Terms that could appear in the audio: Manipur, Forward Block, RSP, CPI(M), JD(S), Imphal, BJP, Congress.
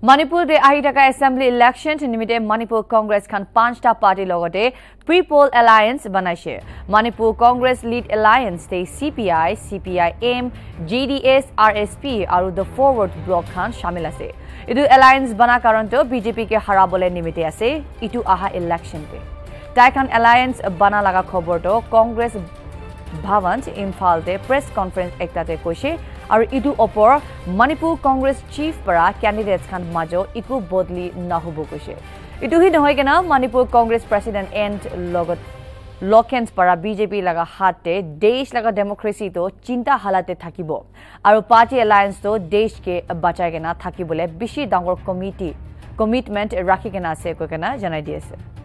Manipur de Ahitaka Assembly election nimite Manipur Congress khan panchta party logote pre-poll alliance banaise. Manipur Congress lead alliance te CPI, CPI(M), JDS, RSP aru the Forward Block khan shamil ase. Itu alliance bana karon to BJP ke harabole nimite ase itu aha election te. Taikhan alliance bana laga khobor to Congress Bhavant Imphal te press conference ekta te koise aru itu opor Manipur Congress chief para candidates khan majo iku bodli nahubo koise itu hi nohoy kena Manipur Congress president and logot lokens para BJP laga hatte desh laga democracy to chinta halate thakibo aru party alliance to desh ke bachai kena thakibole bishi dangor committee commitment rakhi kena ase ko kena janai di ase.